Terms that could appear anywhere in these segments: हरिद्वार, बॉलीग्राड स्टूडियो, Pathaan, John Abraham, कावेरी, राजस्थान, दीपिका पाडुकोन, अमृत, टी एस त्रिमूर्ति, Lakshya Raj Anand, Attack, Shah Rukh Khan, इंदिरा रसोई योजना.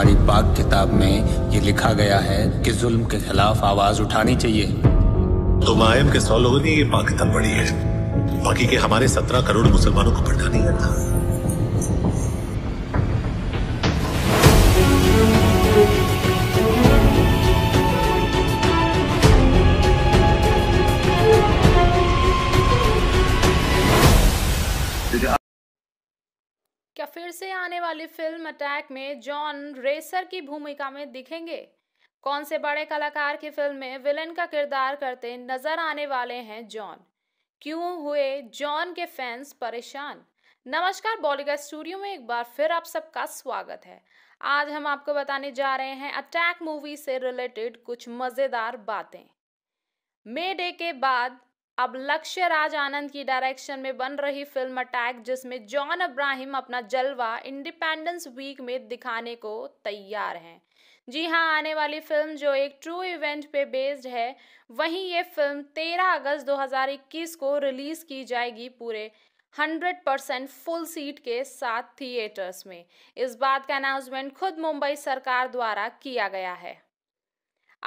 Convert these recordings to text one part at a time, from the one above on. हमारी पाक किताब में ये लिखा गया है कि जुल्म के खिलाफ आवाज उठानी चाहिए। तो मायम के 100 लोगों ने ये पाक किताब पढ़ी है, बाकी के हमारे 17 करोड़ मुसलमानों को पढ़ना नहीं आता। क्या फिर से आने वाली फिल्म अटैक में जॉन रेसर की भूमिका में दिखेंगे? कौन से बड़े कलाकार की फिल्म में विलेन का किरदार करते नजर आने वाले हैं जॉन? क्यों हुए जॉन के फैंस परेशान? नमस्कार, बॉलीग्राड स्टूडियो में एक बार फिर आप सबका स्वागत है। आज हम आपको बताने जा रहे हैं अटैक मूवी से रिलेटेड कुछ मज़ेदार बातें। मे डे के बाद अब लक्ष्य राज आनंद की डायरेक्शन में बन रही फिल्म अटैक, जिसमें जॉन अब्राहम अपना जलवा इंडिपेंडेंस वीक में दिखाने को तैयार हैं। जी हां, आने वाली फिल्म जो एक ट्रू इवेंट पे बेस्ड है, वहीं ये फिल्म 13 अगस्त 2021 को रिलीज़ की जाएगी पूरे 100% फुल सीट के साथ थिएटर्स में। इस बात का अनाउंसमेंट खुद मुंबई सरकार द्वारा किया गया है।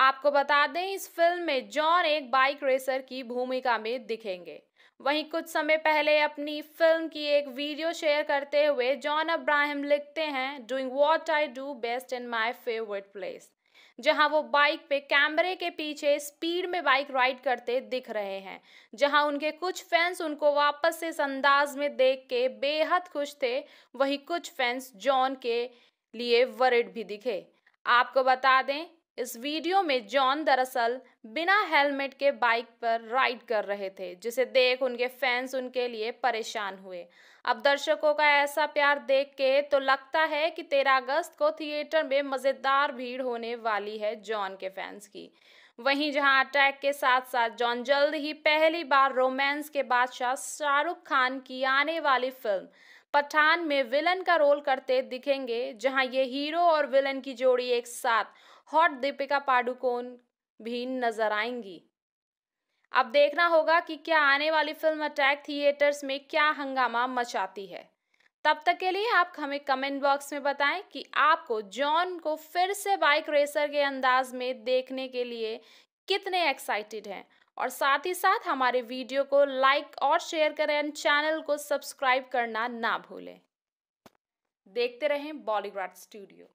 आपको बता दें, इस फिल्म में जॉन एक बाइक रेसर की भूमिका में दिखेंगे। वहीं कुछ समय पहले अपनी फिल्म की एक वीडियो शेयर करते हुए जॉन अब्राहम लिखते हैं, doing what I do best in my favourite place, जहां वो बाइक पे कैमरे के पीछे स्पीड में बाइक राइड करते दिख रहे हैं, जहां उनके कुछ फैंस उनको वापस से इस अंदाज में देख के बेहद खुश थे। वहीं कुछ फैंस जॉन के लिए वरिड भी दिखे। आपको बता दें, इस वीडियो में जॉन दरअसल बिना हेलमेट के बाइक पर राइड कर रहे थे, जिसे देख उनके फैंस उनके लिए परेशान हुए। अब दर्शकों का ऐसा प्यार देख के तो लगता है कि 13 अगस्त को थिएटर में मज़ेदार भीड़ होने वाली है जॉन के फैंस की। वहीं जहां अटैक के साथ साथ जॉन जल्द ही पहली बार रोमांस के बादशाह शाहरुख खान की आने वाली फिल्म पठान में विलन का रोल करते दिखेंगे, जहां ये हीरो और विलन की जोड़ी एक साथ हॉट दीपिका पाडुकोन भी नजर आएंगी। अब देखना होगा कि क्या आने वाली फिल्म अटैक थिएटर्स में क्या हंगामा मचाती है। तब तक के लिए आप हमें कमेंट बॉक्स में बताएं कि आपको जॉन को फिर से बाइक रेसर के अंदाज में देखने के लिए कितने एक्साइटेड हैं, और साथ ही साथ हमारे वीडियो को लाइक और शेयर करें और चैनल को सब्सक्राइब करना ना भूलें। देखते रहें बॉलीग्राड स्टूडियो।